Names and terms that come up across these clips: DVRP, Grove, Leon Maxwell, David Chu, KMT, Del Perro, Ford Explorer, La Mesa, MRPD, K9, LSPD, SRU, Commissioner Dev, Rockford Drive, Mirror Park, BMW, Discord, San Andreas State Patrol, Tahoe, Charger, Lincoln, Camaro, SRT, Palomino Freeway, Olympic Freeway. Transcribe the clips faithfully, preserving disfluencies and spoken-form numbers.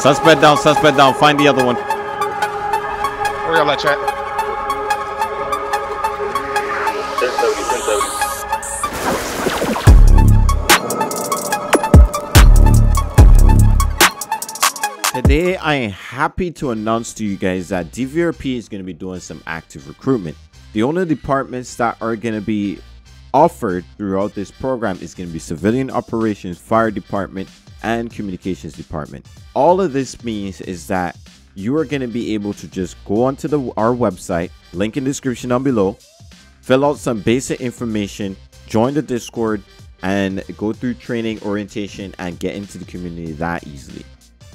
Suspect down, suspect down. Find the other one. Where y'all at, chat? ten seventy, ten seventy. Today, I am happy to announce to you guys that D V R P is going to be doing some active recruitment. The only departments that are going to be offered throughout this program is going to be civilian operations, fire department, and communications department. All of this means is that you are going to be able to just go onto the, our website, link in description down below, fill out some basic information, join the Discord, and go through training, orientation, and get into the community that easily.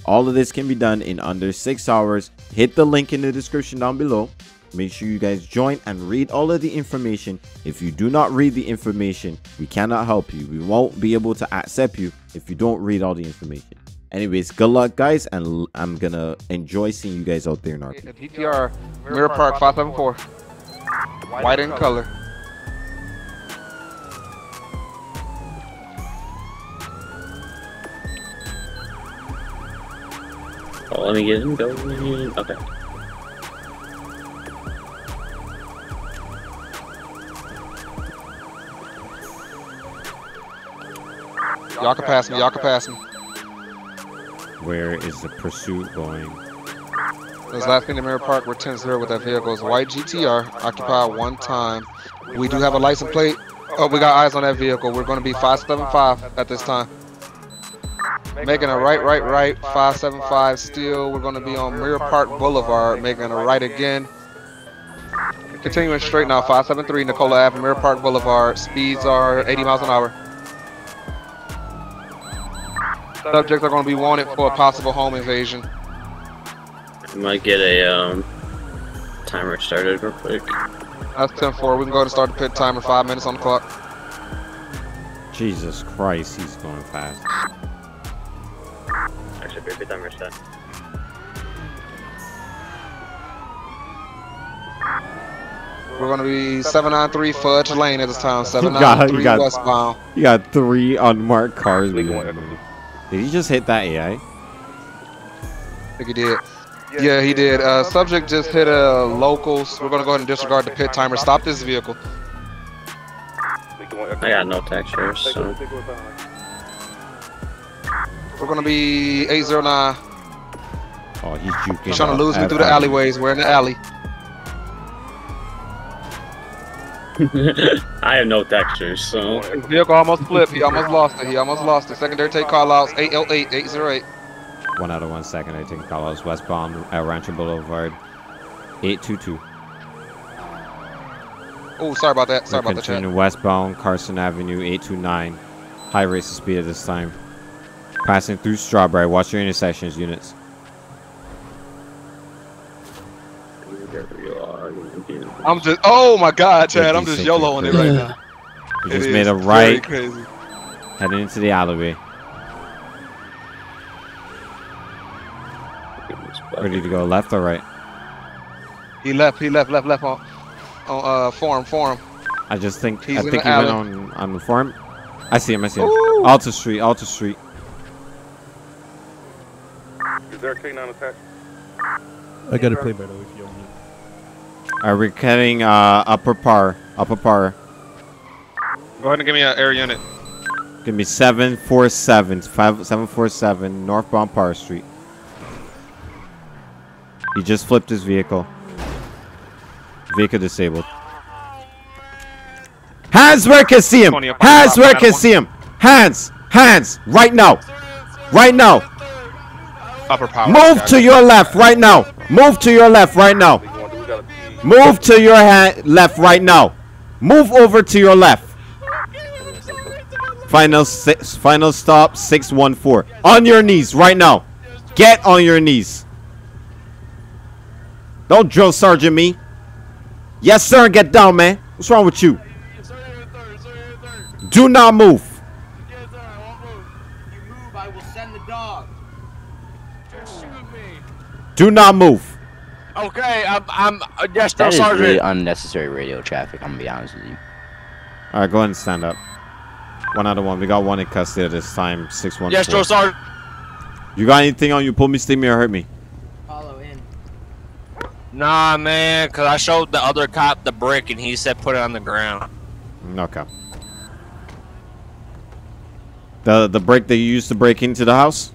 All of this can be done in under six hours. Hit the link in the description down below. Make sure you guys join and read all of the information. If you do not read the information, we cannot help you. We won't be able to accept you if you don't read all the information. Anyways, good luck, guys, and I'm going to enjoy seeing you guys out there in our community. G T R, Mirror Park, five seven four. White in color. Oh, let me get him going. Okay. Y'all can pass me. Y'all can pass me. Where is the pursuit going? There's last thing in Mirror Park. We're ten zero with that vehicle. It's white G T R. Occupied one time. We do have a license plate. Oh, we got eyes on that vehicle. We're going to be five seven five at this time. Making a right, right, right, five seven five still. We're going to be on Mirror Park Boulevard, making a right again. Continuing straight now, five seven three, Nicola Avenue, Mirror Park Boulevard. Speeds are eighty miles an hour. Subjects are going to be wanted for a possible home invasion. I might get a um, timer started real quick. That's ten four. We can go ahead and start the pit timer, five minutes on the clock. Jesus Christ, he's going fast. We're gonna be seven nine three Fudge Lane at this time. seven nine three westbound. You got three unmarked cars. Did he just hit that A I? I think he did. Yeah, he did. Uh, subject just hit a locals. We're gonna go ahead and disregard the pit timer. Stop this vehicle. I got no textures. So. We're gonna be eight zero nine. Oh, he's juking. He's trying to lose me through the alleyways. We're in the alley. I have no textures, so. His vehicle almost flipped. He almost lost it. He almost lost it. Secondary take callouts. eight oh eight, eight oh eight. One out of one. Secondary take callouts. Westbound at Rancho Boulevard. eight two two. Oh, sorry about that. Sorry We're about that. Continue westbound Carson Avenue. eight two nine. High race of speed at this time. Passing through Strawberry. Watch your intersections, units. I'm just, oh my God, Chad, I'm just YOLOing it right now. You just made a right, heading into the alleyway. Ready to go left or right? He left, he left, left, left on, on uh, form, form. I just think, He's I think he alley. went on, on the form. I see him, I see him. Ooh. Alta Street, Alta Street. Is there a K nine attack? I got a play by the way if you want it. Alright, we're getting uh, upper par. Upper par. Go ahead and give me an air unit. Give me seven four seven. seven four seven northbound Par Street. He just flipped his vehicle. Vehicle disabled. Hands where I can see him! Hands where I can see him! Hands! Hands! Right now! Right now! Upper power. Move to your left right now. Move to your left right now. Move to your left right now. Move over to your left. Final six, final stop six one four. On your knees right now. Get on your knees. Don't drill sergeant me. Yes sir, get down man. What's wrong with you? Do not move. Do not move. Okay, I'm. I'm uh, yes, that is sergeant. Really unnecessary radio traffic. I'm gonna be honest with you. All right, go ahead and stand up. One out of one. We got one in custody this time. six one four. Yes, Joe Sergeant. You got anything on you? Pull me, sting me, or hurt me. Follow in. Nah, man, because I showed the other cop the brick, and he said put it on the ground. Okay. The, the brick that you used to break into the house?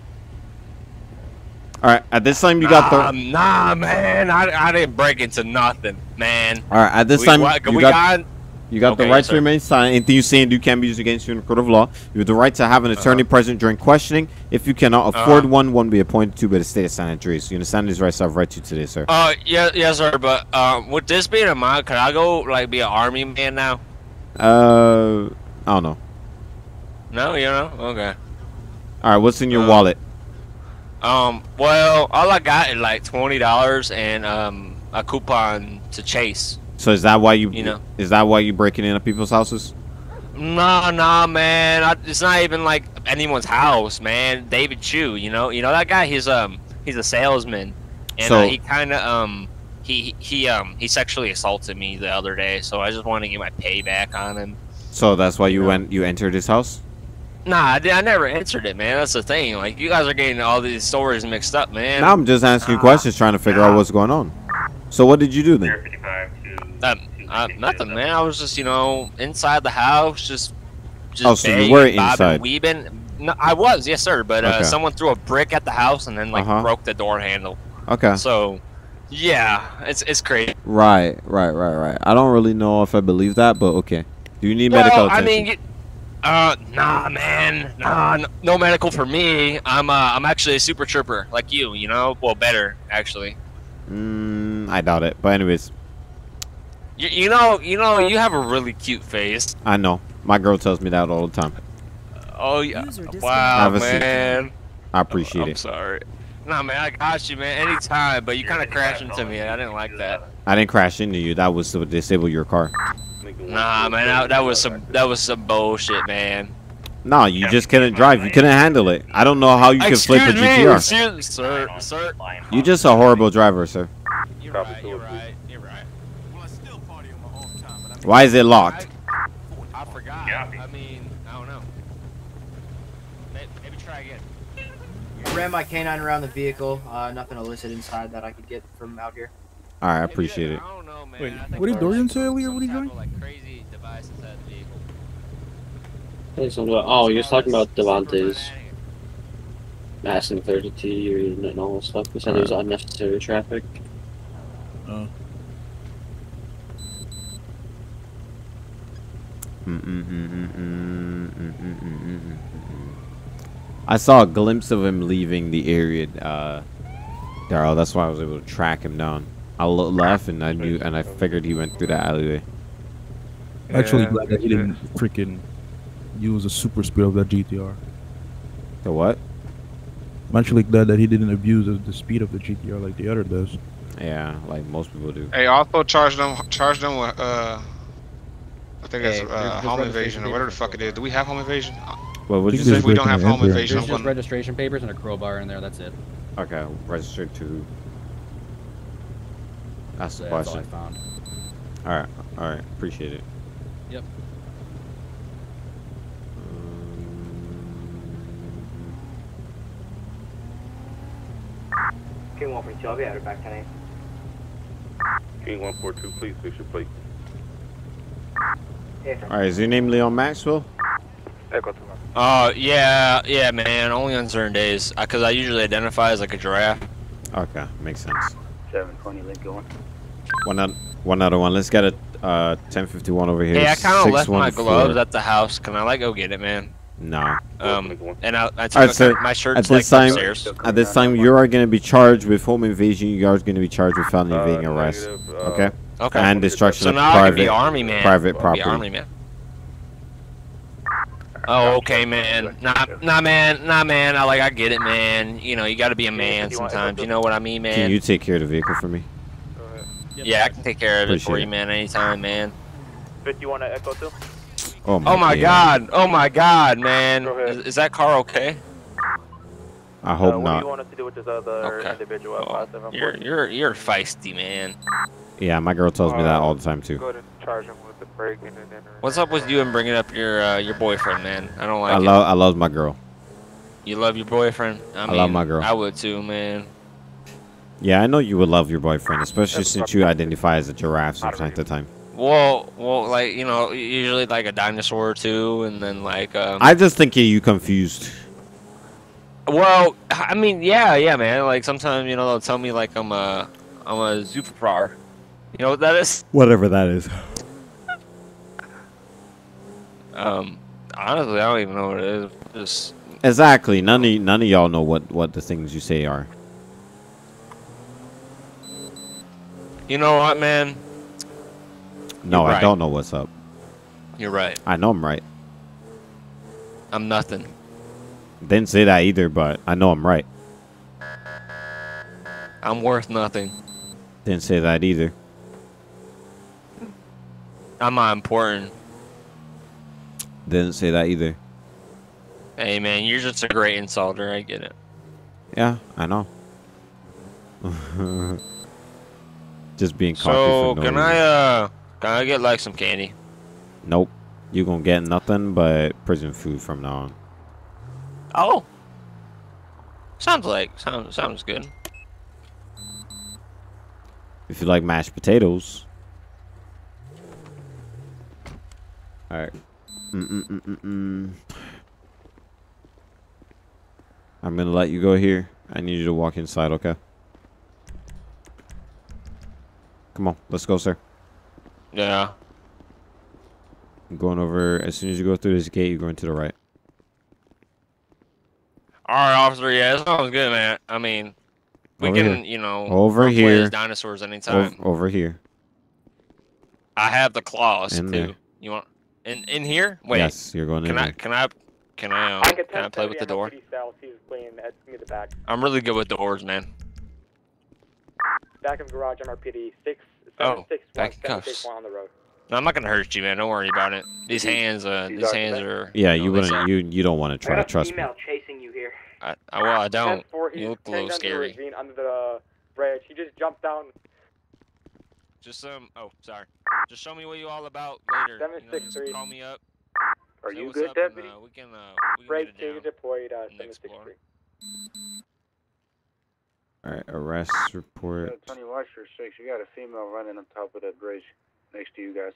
All right, at this time you nah, got the... Nah, man, I, I didn't break into nothing, man. All right, at this we, time what, you, we got, got... you got okay, the right sir. to remain silent. Anything you say and do can be used against you in a court of law. You have the right to have an attorney uh -huh. present during questioning. If you cannot afford uh -huh. one, one be appointed to by the state of San Andreas. You understand these rights I've read to you today, sir? Uh, yeah, yes, sir, but um, with this being in mind, can I go, like, be an army man now? Uh, I don't know. No, you know? Okay. All right, what's in your uh, wallet? Um, well, all I got is like twenty dollars and um, a coupon to Chase. So is that why you, you know, is that why you breaking into people's houses? No, no, man. I, it's not even like anyone's house, man. David Chu, you know, you know that guy. He's um, he's a salesman, and so, uh, he kind of um, he he um, he sexually assaulted me the other day. So I just wanted to get my payback on him. So that's why you, you know? went you entered his house. Nah, I, did, I never answered it, man. That's the thing. Like, you guys are getting all these stories mixed up, man. Now I'm just asking you questions, trying to figure out what's going on. So what did you do then? Uh, uh, nothing, man. I was just, you know, inside the house, just, just oh, so banging, you were inside. Weebing. No, I was, yes, sir. But uh, okay. someone threw a brick at the house and then like uh-huh. broke the door handle. Okay. So, yeah, it's it's crazy. Right, right, right, right. I don't really know if I believe that, but okay. Do you need well, medical attention? I mean. You, Uh, nah, man, nah, no, no medical for me. I'm, uh, I'm actually a super trooper, like you, you know? Well, better, actually. Mm, I doubt it, but anyways. You, you know, you know, you have a really cute face. I know. My girl tells me that all the time. Oh, yeah. Wow, man. Seat. I appreciate oh, I'm it. I'm sorry. Nah, man, I got you, man, anytime, but you kind of crashed into me, and I didn't like that. I didn't crash into you. That was to disable your car. Nah, man, that, that was some that was some bullshit, man. Nah, you just couldn't drive. You couldn't handle it. I don't know how you could flip a G T R. Excuse me, sir, sir. You're just a horrible driver, sir. You're right, you're right, you're right. Well, I still party on my own time, but I mean, why is it locked? I, I forgot. I mean, I don't know. Maybe try again. I ran my K nine around the vehicle. Uh, nothing illicit inside that I could get from out here. All right, I appreciate it. I don't know, man. Wait, what did Dorian say earlier? What are you doing? Like crazy devices at the vehicle. Hey, so, oh, you're talking about Devante's massive thirty T and all that stuff. You said right. There's unnecessary traffic. Oh. I saw a glimpse of him leaving the area, uh, Darryl. That's why I was able to track him down. I laugh and I knew and I figured he went through that alleyway. Yeah, actually, glad that he didn't freaking use the super speed of that G T R. The what? I'm actually glad that he didn't abuse the speed of the G T R like the other does. Yeah, like most people do. Hey, also charge them, charge them with uh, I think hey, it's uh, home invasion or whatever the fuck it is. Do we have home invasion? Well, we'll just if we don't have home there. invasion, there's just registration papers and a crowbar in there. That's it. Okay, registered to. That's the question. That's all I found. All right, all right, appreciate it. Yep. K one forty-two, I'll be at her back tonight. K one forty-two, please fix your plate. Yes, all right, is your name Leon Maxwell? Uh, yeah, yeah, man. Only on certain days, I, cause I usually identify as like a giraffe. Okay, makes sense. seven twenty, Lincoln one. One, out, one other one. Let's get a uh, ten fifty-one over here. Hey, I kind of left my gloves at the house. Can I like go get it, man? No. Um, and I, I took right, so my shirt at this like, time. Upstairs. At this time, you are going to be charged with home invasion. You are going to be charged with felony uh, evading arrest. Uh, okay. Okay. And destruction so of now private, I can be army man. private property. Army man. Oh, okay, man. Nah, nah, man. Nah, man. I like. I get it, man. You know, you gotta be a man sometimes. You know what I mean, man. Can you take care of the vehicle for me? Yeah, I can take care of Appreciate it for you, man. Anytime, man. Fifth, you want to echo too? Oh my, oh my god. god. Oh my god, man. Go is, is that car okay? I hope uh, what not. What do you want us to do with this other okay. individual? Oh, you're you're you're feisty, man. Yeah, my girl tells uh, me that all the time too. Go to charge him with the brake and then. What's up with you and bringing up your uh, your boyfriend, man? I don't like I it. I love I love my girl. You love your boyfriend. I, I mean, love my girl. I would too, man. Yeah, I know you would love your boyfriend, especially since you identify as a giraffe from time to time. Well, well, like, you know, usually like a dinosaur or two, and then like. Um, I just think you confused. Well, I mean, yeah, yeah, man. Like sometimes, you know, they'll tell me like I'm a, I'm a zooproper. You know what that is? Whatever that is. um, honestly, I don't even know what it is. Just exactly. None of none of y'all know what what the things you say are. You know what, man? No, I don't know what's up. You're right. I know I'm right. I'm nothing. Didn't say that either, but I know I'm right. I'm worth nothing. Didn't say that either. I'm not important. Didn't say that either. Hey, man, you're just a great insulter. I get it. Yeah, I know. Just being cocky. So, for no can reason. I, uh... Can I get, like, some candy? Nope. You gonna get nothing but prison food from now on. Oh. Sounds like... Sounds, sounds good. If you like mashed potatoes. Alright. Mm-mm-mm-mm-mm. I'm gonna let you go here. I need you to walk inside, okay? Come on. Let's go, sir. Yeah. I'm going over. As soon as you go through this gate, you're going to the right. All right, officer. Yeah, that sounds good, man. I mean, we over can, here. you know, over here. Dinosaurs anytime. Over, over here. I have the claws in too. There. You want in in here? Wait. Yes, you're going can in I, there. Can I? Can I? Um, I can, can I play with the door? I'm really good with doors, man. Back of garage, M R P D six. Oh, back cuffs. No, I'm not gonna hurt you, man. Don't worry about it. These hands, uh, these, these hands are. Yeah, you, know, you wouldn't. You you don't want to try to trust me. Chasing you here. I, I well, I don't. You look a little scary. Under the bridge, he just jumped down. Just um. Oh, sorry. Just show me what you all about later. Seven you know, six three. Call me up. Are you good, deputy? And, uh, we can. Uh, we can Break get it down deployed. Uh, seven six three. Alright, arrest report. Yeah, Tony, watch your six. You got a female running on top of that bridge next to you guys.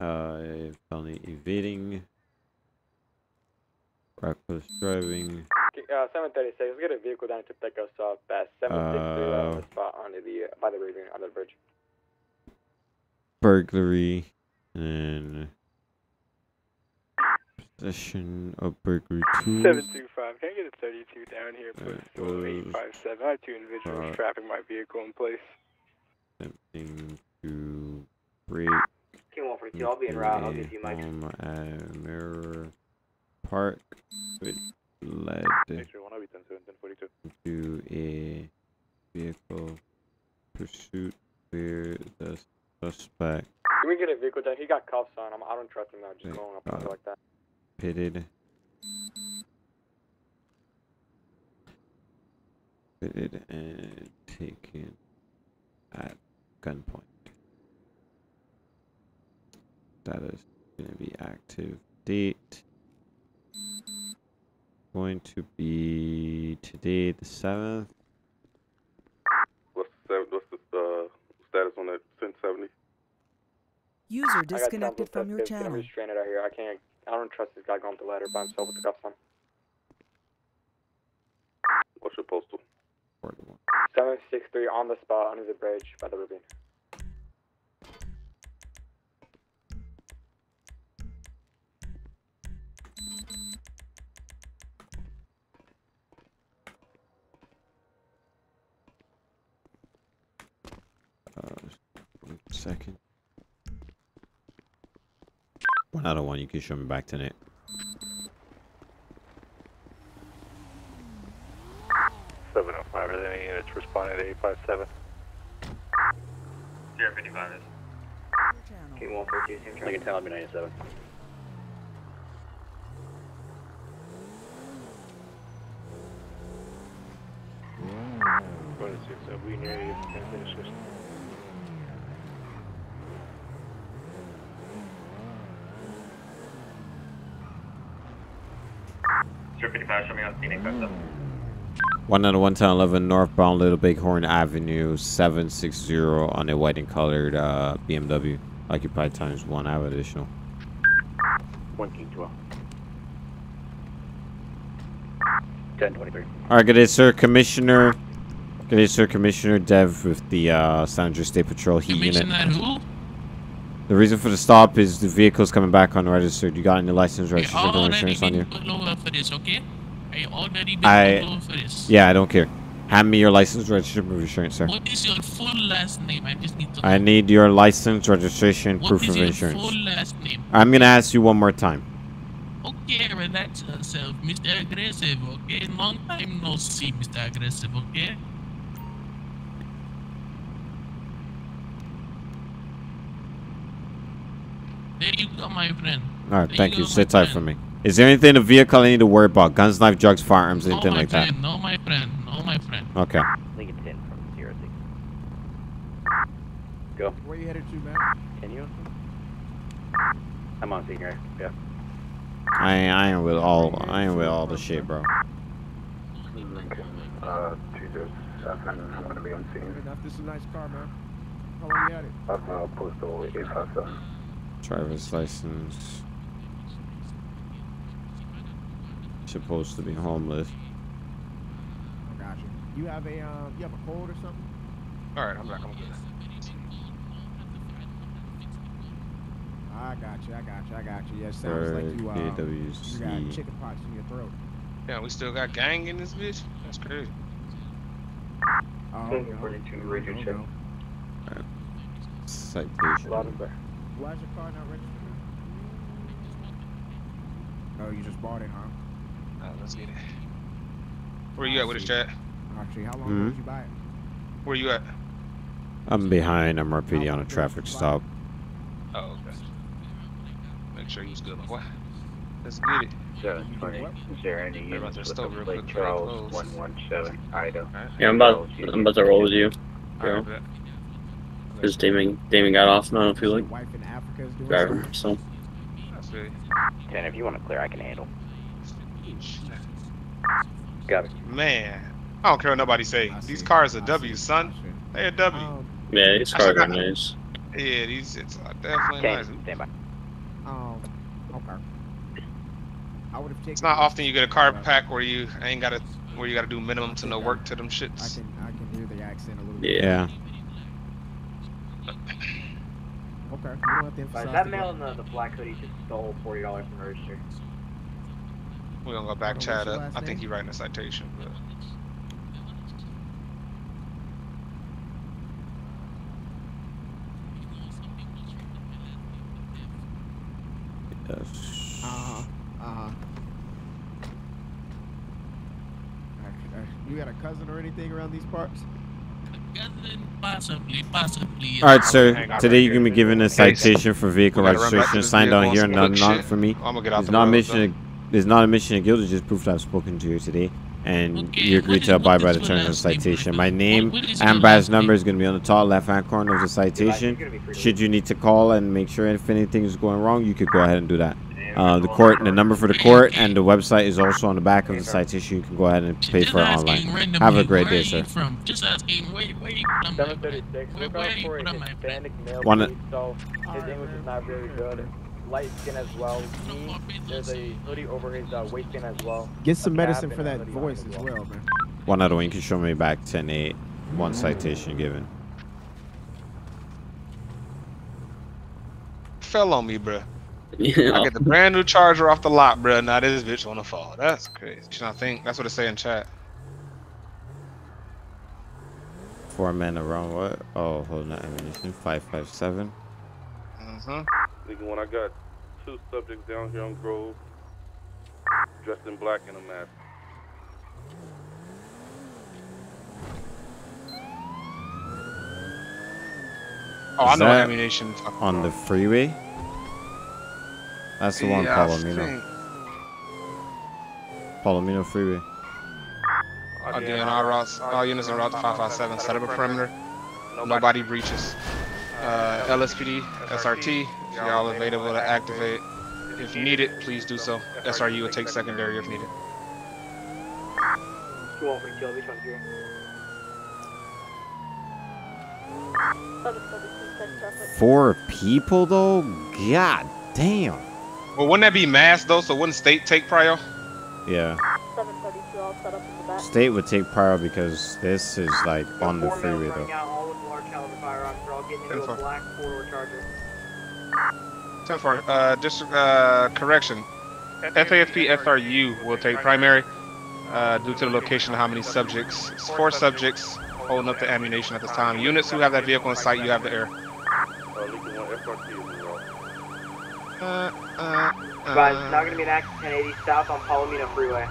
Uh, felony evading. Reckless driving. Uh, seven thirty-six. Let's get a vehicle down to pick us up at seven sixty-three uh, spot on the, by the bridge, on the bridge. Burglary and possession of burglary tools. seven two five, can I get a thirty-two down here, please? eight five seven, I have two individuals uh, trapping my vehicle in place. Attempting to break. King one forty-two, I'll be in route, I'll give you my home at Mirror Park, which led to a vehicle pursuit where the suspect. Can we get a vehicle down? He got cuffs on him, I don't trust him now, just going up uh, like that. Pitted, pitted, and taken at gunpoint. That is going to be active date. Going to be today, the seventh. What's the, what's the uh, status on that ten seventy? User disconnected from your channel. I'm restrained out here. I can't. I don't trust this guy going up the ladder by himself with the cuffs on. What's your postal? seven sixty-three on the spot under the bridge by the ravine. Uh, one second. I don't want you can show me back tonight. seven oh five, are there any units responding to eight five seven? zero five five is. K one forty-two, same channel. I can tell, I'll be ninety-seven. one six, I'll be near you. one nine one one one eleven northbound Little Bighorn Avenue seven sixty on a white and colored uh, B M W. Occupied times one. I have additional. one two one two. ten twenty-three. All right, good day, sir. Commissioner. Good day, sir. Commissioner Dev with the uh, San Andreas State Patrol Heat Unit. That who? The reason for the stop is the vehicle's coming back unregistered. You got any license, registration, or insurance on you? Put over for this, okay? I already been I, put over for this. Yeah, I don't care. Hand me your license, registration, proof of insurance, sir. What is your full last name? I just need to know. I need your license, registration, what proof is of your insurance. Full last name? I'm gonna ask you one more time. Okay, relax yourself, Mister Aggressive. Okay, long time no see, Mister Aggressive. Okay. There you go, my friend. All right, there thank you. you. Sit tight friend. for me. Is there anything in the vehicle I need to worry about? Guns, knife, drugs, firearms, anything no, like friend. that? No, my friend. No, my friend. Okay. Lincoln ten from zero six. Go. Where you headed to, man? Can you? I'm on senior. Yeah. I I ain't with all I ain't with all the shit, bro. Lincoln, uh, two zero seven. I'm gonna be on senior. This is a nice car, man. How long you had it? Uh, postal eight five seven. Driver's license. Supposed to be homeless. I got you. You have a um, you have a cold or something? All right, I'm not gonna get that. I got you. I got you. I got you. Yeah, sounds like you um, you got chicken pox in your throat. Yeah, we still got gang in this bitch. That's crazy. Oh, forty-two radio check. Citation. Why is your car not registered? Oh, you just bought it, huh? All right, let's get it. Where you at with this chat? Actually, how long mm-hmm. did you buy it? Where you at? I'm behind M R P D on a traffic stop. Oh, okay. Make sure you're good, boy. Let's get it. seven twenty. Is there any unit with the plate Charles one one seven Idaho? Yeah, I'm about, I'm about to roll with you. Bro. Because Damon, Damon got off now, I feel like. Driver, so. ten, if you want to clear, I can handle. Got it. Man, I don't care what nobody say. These cars are W, son. They a W. Yeah, these cars are nice. Yeah, these it's definitely nice. Um, okay. I would have taken. It's not often you get a car pack where you ain't gotta where you gotta do minimum to no work to them shits. I can I can hear the accent a little bit. Yeah. Okay. That male in the, the black hoodie just stole forty dollars from register. We're gonna go back chat up. I think he's writing a citation. But... Yes. Uh huh. Uh huh. You got a cousin or anything around these parts? Possibly, possibly. All right, sir. Today you're gonna be given a citation for vehicle registration signed on here. Not, not for me. It's not mission. It's not a mission of guilt. It's just proof that I've spoken to you today, and you agreed to abide by the terms of the citation. My name and badge number is gonna be on the top left-hand corner of the citation. Should you need to call and make sure if anything is going wrong, you could go ahead and do that. Uh, the court, the number for the court, and the website is also on the back of the citation. You can go ahead and pay for it online. Have a great day, sir. Just asking, where you from? seven thirty-six. We're going for a Hispanic male. So his English is not very good. Light skin as well. He, there's a hoodie over his uh, waistband as well. Get some medicine for that voice as well, man. One other one. You can show me back ten eight. One citation given. Fell on me, bruh. Yeah. I get the brand new Charger off the lot, bro. Now this bitch wanna fall. That's crazy. I think that's what it say in chat. Four men around what? Oh, hold on. Ammunition five five seven. Uh huh. Nigga, when I got two subjects down here on Grove, dressed in black and a mask. Oh, I know ammunition on the freeway. That's the one, yeah, Palomino. Palomino Freeway. All routes, all units en route to five five seven. Set up a perimeter. Nobody breaches. Uh, L S P D, S R T, y'all available to activate. If you need it, please do so. S R U will take secondary if needed. Four people though? God damn. Well, wouldn't that be mass though? So wouldn't state take prior? Yeah. seven thirty-two, all set up in the back. State would take prior because this is like on the freeway though. All with large caliber firearms. We're all getting into a black four-door Charger. ten four. Uh, district. Uh, correction. F A F P F R U will take primary uh, due to the location of how many subjects. It's four subjects holding up the ammunition at this time. Units who have that vehicle in sight, you have the air. Uh, uh, uh. Guys, it's now going to be an active ten eighty south on Palomino Freeway.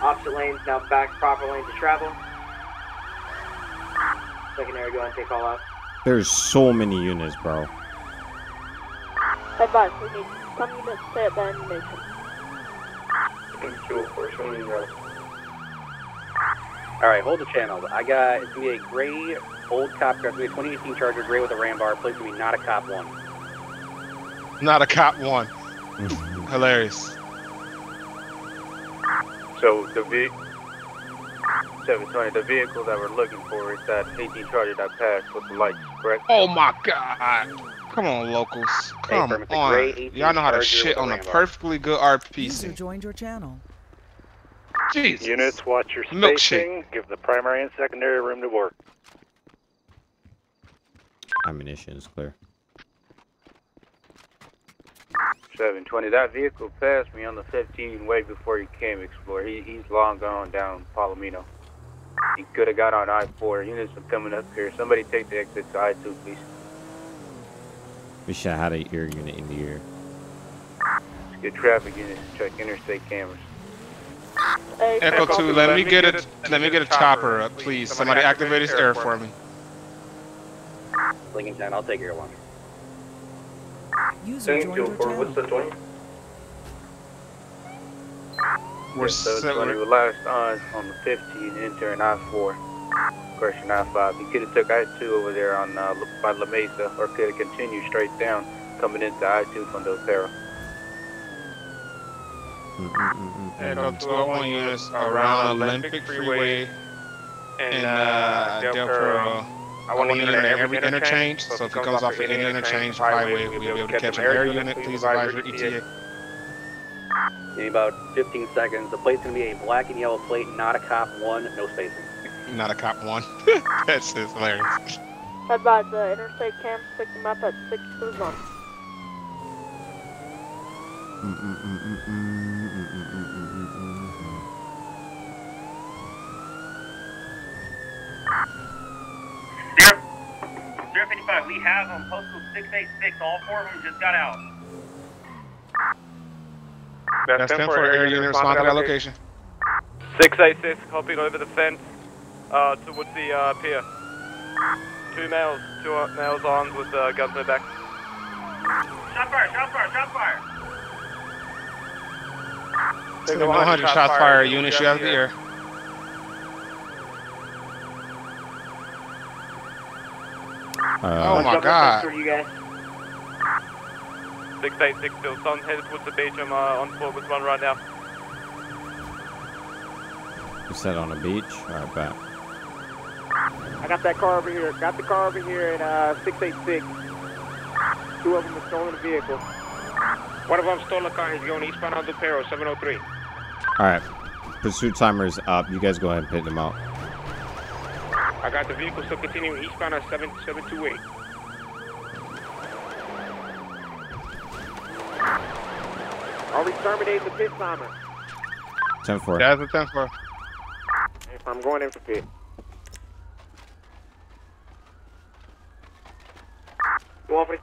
Opposite lanes now back, proper lanes to travel. Secondary, go ahead and take all out. There's so many units, bro. Advise, we need some units to stay at the ammunition. Alright, hold the channel. I got, it's going to be a gray old cop car. It's going to be a twenty eighteen Charger, gray with a ram bar. Please, it's going to be not a cop one. Not a cop one. Hilarious. So the ve seven twenty, the vehicle that we're looking for is that eighteen Charger that passed with the lights, correct? Oh my God! Come on, locals. Come hey, on. Y'all know how to shit on a perfectly good R P C. You joined your channel. Jeez. Units, watch your spacing. Milkshake. Give the primary and secondary room to work. Ammunition is clear. seven twenty, that vehicle passed me on the fifteen way before he came, Explorer. He, he's long gone down Palomino. He could have got on I four. Units are coming up here. Somebody take the exit to I two, please. We should have had an air unit in the air. Let's get traffic units to check interstate cameras. Hey, Echo two, let, let me get, get a, a let me get a chopper up, please. Somebody, Somebody activate his air for me. Lincoln ten, I'll take air one. User joined your channel. What's the twenty? We're seven twenty. We last on on the fifteen, enter an I four. Question I five. You could have took I two over there on uh, by La Mesa, or could have continued straight down, coming into I two from Del Perro. And on twelve one units around Olympic Freeway and uh, Del Perro. I want to enter every interchange, so if it comes off of any interchange highway, we'll be able to catch an air unit. Please advise your E T A. In about fifteen seconds, the plate's going to be a black and yellow plate, not a cop one, no spacing. Not a cop one. That's just hilarious. Advise the interstate cams, pick them up at six two one. zero five five, we have them, postal six eight six, all four of them just got out. That's ten for air unit, respond to that location. six eight six, copied over the fence, uh, towards the, uh, pier. Two males, two males armed with, uh, guns in their back. Shot fire, shot fire, shot fire! Take one hundred shots fire, unit, shoot out of the air. Uh, oh my God! six eight six still sun headed towards the beach. I'm uh, on board with one right now. You said on the beach? Alright, back. I got that car over here. Got the car over here in uh, six eight six. Two of them have stolen the vehicle. One of them stole a car. He's going eastbound on the Perro, seven oh three. Alright, pursuit timer is up. You guys go ahead and pit them out. I got the vehicle still continuing eastbound on seven seven two eight. I'll exterminate the pit timer. ten four. That's a ten four. If I'm going in for pit.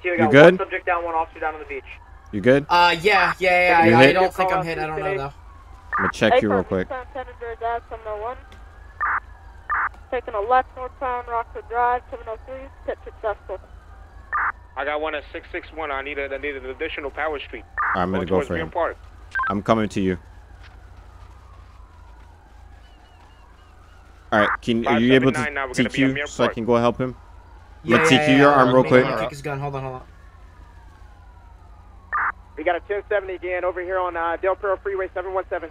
You good? One subject down, one officer down on the beach. You good? Uh, yeah, yeah, yeah. I, I don't think I'm hit. I don't know, though. I'm going to check you real quick. Taking a left northbound Rockford Drive, seven oh three, pit successful. I got one at six six one. I need, a, I need an additional power street. Right, I'm going to go for him. Park. I'm coming to you. All right, can, are you able to T Q so I can go help him? Yeah, I'm going to yeah, T Q yeah, your yeah, arm real quick. I'm going to take his gun. Hold on, hold on. We got a ten seventy again over here on uh, Del Perro Freeway, seven one seven.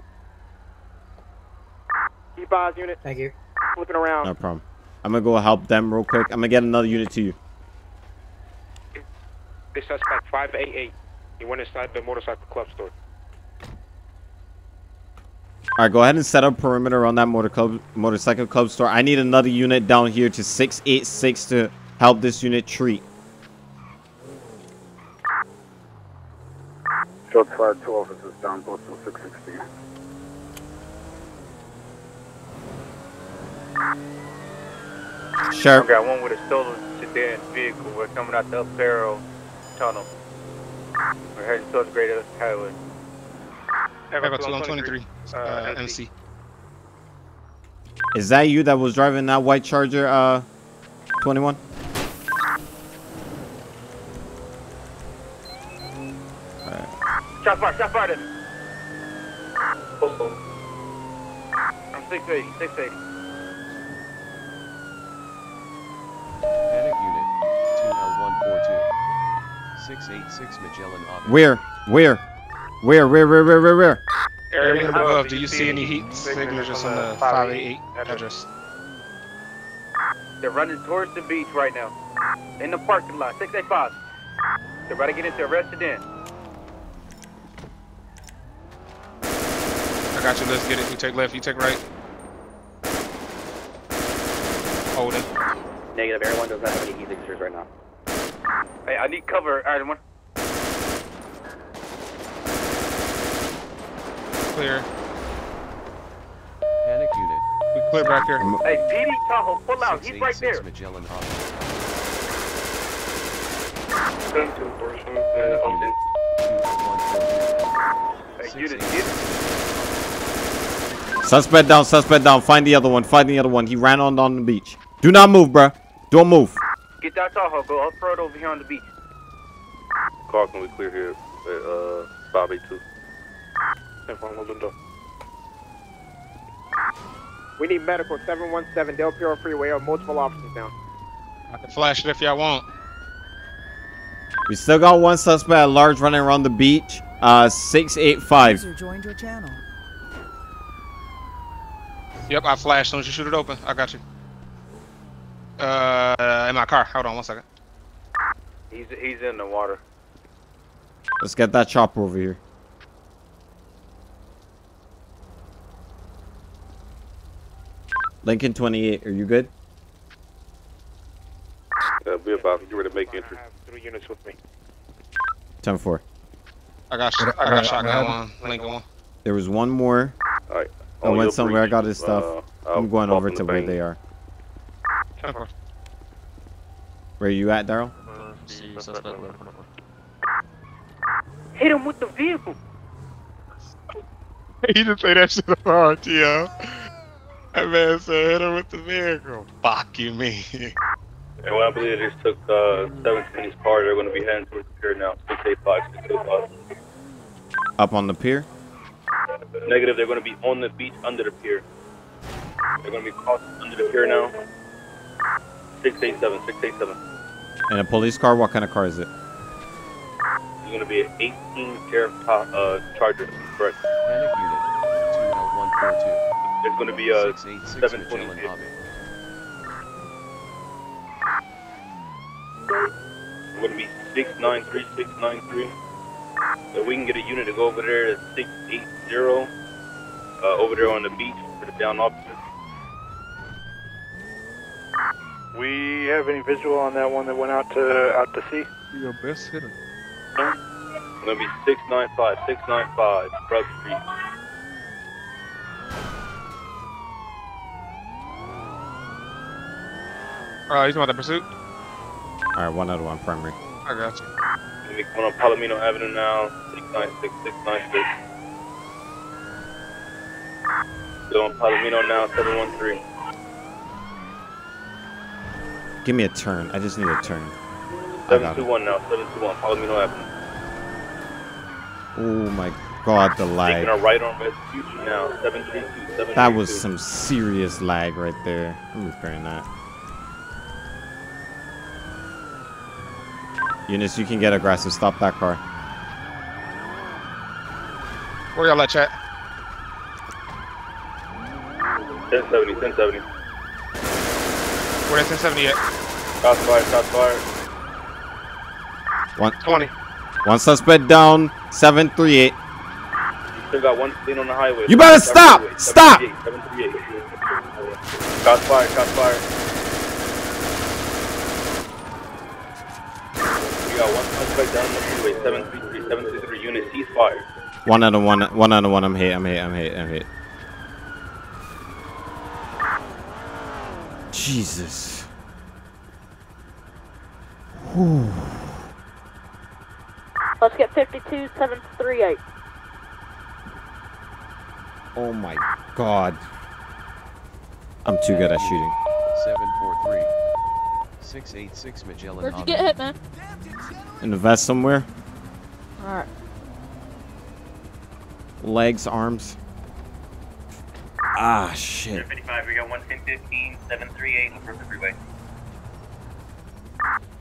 Keep eyes unit. Thank you. Flipping around. No problem. I'm gonna go help them real quick. I'm gonna get another unit to you. This suspect five eighty-eight. He went inside the motorcycle club store. All right, go ahead and set up perimeter around that motor club, motorcycle club store. I need another unit down here to six eight six to help this unit treat. Short fire, two officers down, both to six sixteen. Sure. I've got one with a stolen sedan vehicle. We're coming out the Del Perro tunnel. We're heading towards Greater Highway. Ever two on twenty-three, uh, uh, M C. Is that you that was driving that white Charger, uh, twenty-one? Alright. Shot fire, shot fired. I'm six eighty, six eighty. Panic unit, two L one forty-two, six eighty-six Magellan Avenue. Where? Where? Where, where, where, where, where, where? Area above, do you see any heat signatures on the five eighty-eight address? They're running towards the beach right now. In the parking lot, six eighty-five. They're about to get into arrested in. I got you, let's get it. You take left, you take right. Hold it. Negative, everyone does not have any heat signatures right now. Hey, I need cover, alright, everyone. Clear. Panic unit. We clear back here. Hey, P D Tahoe, pull out. He's right there. Magellan Hospital. Suspect down, suspect down. Find the other one. Find the other one. He ran on on the beach. Do not move, bruh. Don't move. Get that Tahoe. Go up road over here on the beach. Call, can we clear here at uh, five eighty-two? We need medical, seven one seven Del Perro Freeway, or multiple officers down. I can flash it if y'all want. We still got one suspect at large running around the beach, uh, six eighty-five. User joined your channel. Yep, I flashed. Don't you shoot it open. I got you. Uh, in my car. Hold on one second. He's, he's in the water. Let's get that chopper over here. Lincoln twenty-eight, are you good? Uh, we're about to get ready to make entry. I have three units with me. ten four. I got shot. I got shot. Lincoln, Lincoln one. There was one more. All right. I went somewhere. I got his stuff. Uh, I'm going over to where they are. ten four. Where are you at, Daryl? Hit him with the vehicle. He didn't say that shit about T L. That man said hit him with the vehicle. Fuck you, me. And what I believe it just took uh, seventeen's car. They're going to be heading towards the pier now. six eighty-five, six eighty-five. Up on the pier? Negative. They're going to be on the beach under the pier. They're going to be crossing under the pier now. six eighty-seven, six eighty-seven. And a police car? What kind of car is it? It's going to be an eighteen-car uh, Charger. Correct. Panic unit. two oh one four two. There's going to be a seven twenty. It's going to be six ninety-three, six ninety-three. So we can get a unit to go over there to six eighty, uh, over there on the beach for the down officer. We have any visual on that one that went out to out to sea? Your best hitter. It's going to be six ninety-five, six ninety-five, Broad Street. Uh, he's about to pursuit. Alright, one out of one, primary. I got you. Let me come on Palomino Avenue now. six ninety-six, six ninety-six. Still on Palomino now, seven one three. Give me a turn. I just need a turn. seven two one now, seven two one, Palomino Avenue. Oh my god, the lag. Taking a right on restitution now, seven three two, seven three two. That was some serious lag right there. I'm repairing that. Eunice, you can get aggressive. Stop that car. Where y'all at, chat? ten seventy, ten seventy. We're at ten seventy yet. Top fire, top fire. one twenty. One suspect down, seven three eight. You still got one clean on the highway. You better stop! Stop! Top fire, top fire. We got one suspect down the freeway, seven three three, seven three three, unit cease fire. One out of one, one out of one, I'm hit, I'm hit, I'm hit, I'm hit. Jesus. Whew. Let's get fifty-two seven three eight. Oh my God. I'm too good at shooting. seven four three six eight six Magellan. Where'd you get hit, man? In the vest somewhere. Alright. Legs, arms. Ah, shit. fifty-five, we got one ten fifteen, seven three eight on Rockford Freeway.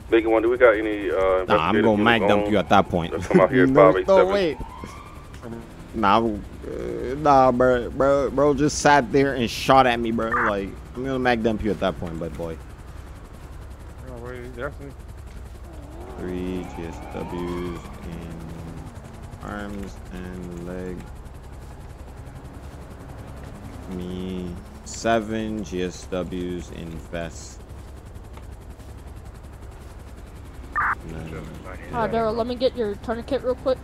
Big one, do we got any, uh... Nah, I'm gonna mag dump you at that point. Come out here, no, wait. Nah, uh, nah, bro, bro, bro just sat there and shot at me, bro. Like, I'm gonna mag dump you at that point, bud boy. No way, definitely. Three G S Ws in arms and legs. Me seven G S Ws in vest. Alright, Daryl, let me get your tourniquet real quick.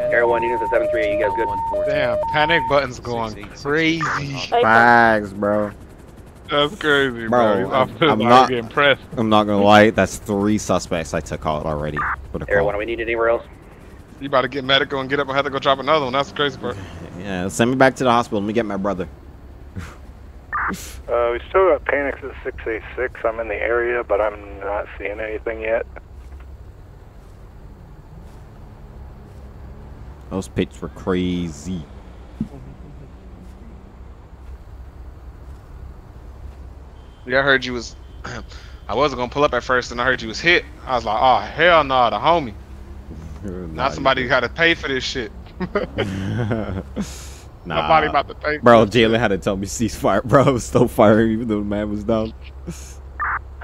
Everyone, you guys are seven three eight, you guys good? Damn, panic button's going crazy. Bags, bro. That's crazy, bro. bro. I'm, I'm, I'm not impressed. I'm not gonna lie, that's three suspects I took out already. Everyone, we need anywhere else? You about to get medical and get up and have to go drop another one. That's the crazy part. Yeah, send me back to the hospital. Let me get my brother. uh, we still got panics at six eight six. I'm in the area, but I'm not seeing anything yet. Those pits were crazy. Yeah, I heard you was... I wasn't going to pull up at first, and I heard you was hit. I was like, oh, hell no, nah, the homie. Not somebody got to pay for this shit. nah, Nobody about to pay. Bro, Jalen had to tell me cease fire. Bro, I was still firing even though the man was down. Okay,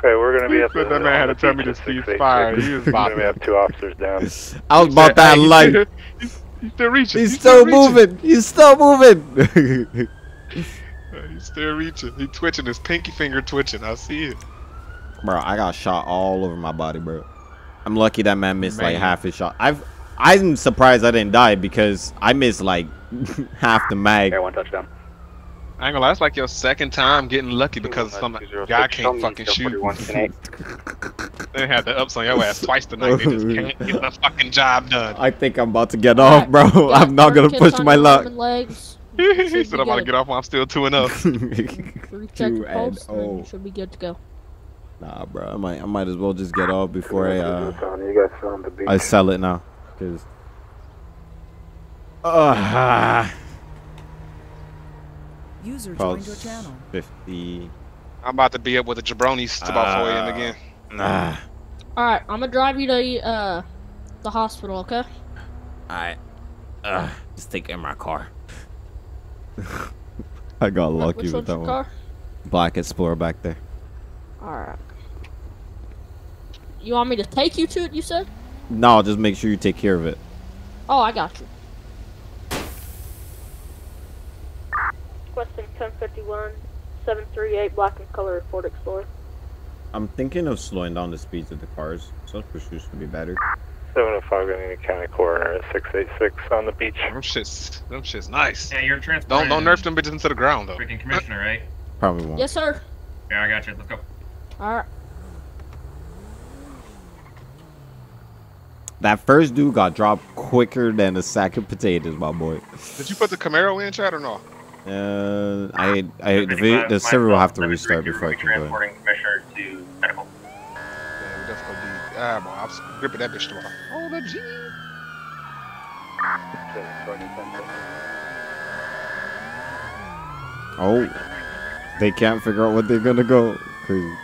we're gonna be up. That man had to tell me to cease fire. He was about to have two officers down. I was about that light. He's still reaching. He's still moving. He's still moving. He's still reaching. He twitching his pinky finger twitching. I see it. Bro, I got shot all over my body, bro. I'm lucky that man missed man. like half his shot. I've, I'm surprised I didn't die because I missed like half the mag. Everyone touchdown. I ain't gonna lie, it's like your second time getting lucky because some guy can't fucking shoot. They had the ups on your ass twice tonight. They just can't get the fucking job done. I think I'm about to get off, bro. Yeah, I'm not gonna push my luck. He said I'm about to get off while I'm still two and up. Two and oh. Should be good to go. Nah, bro, I might, I might as well just get off before I, uh, I sell it now, cause, uh, user joined your channel. fifty. I'm about to be up with the jabronis to about four A M again. Nah. All right, I'm gonna drive you to uh, the hospital, okay? I, uh, just take it in my car. I got lucky Which with that one. Car? Black Explorer back there. All right. You want me to take you to it, you said? No, just make sure you take care of it. Oh, I got you. Question ten fifty-one, seven three eight, black and color Ford Explorer. I'm thinking of slowing down the speeds of the cars. So pursuits would be better. seven oh five, going to county coroner at six eight six on the beach. Them shit's, them shit's nice. Yeah, you're transparent. Don't, don't nerf them bitches into the ground, though. Freaking commissioner, right? Probably won't. Yes, sir. Yeah, I got you. Let's go. All right. That first dude got dropped quicker than a sack of potatoes, my boy. Did you put the Camaro in, Chad, or no? Uh, I, I, the, the server will have to restart before I can do it. Transporting commissioner to medical. Yeah, we definitely be. Ah, boy, I'm gripping that bitch tomorrow. Oh, the G. Oh. They can't figure out what they're gonna go. Crazy.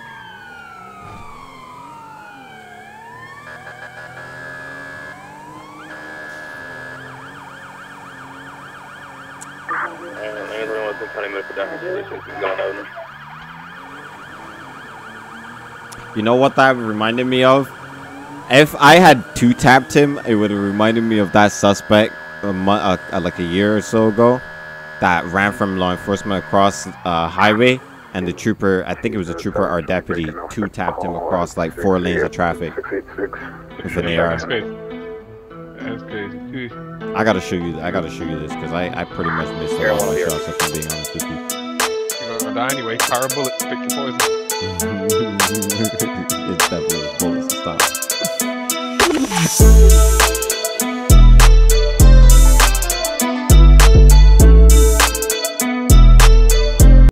And everyone within twenty minutes of that position is going over. You know what that reminded me of? If I had two-tapped him, it would have reminded me of that suspect a month, uh, like a year or so ago that ran from law enforcement across a uh, highway, and the trooper, I think it was a trooper or deputy, two-tapped him across like four lanes of traffic with an A R. That's crazy. That's crazy. I gotta show you, I gotta show you this because I, I pretty much missed a lot of my shots, if I'm being honest with you. You're gonna die anyway. Fire bullets, pick your poison. It's definitely a bonus to stop.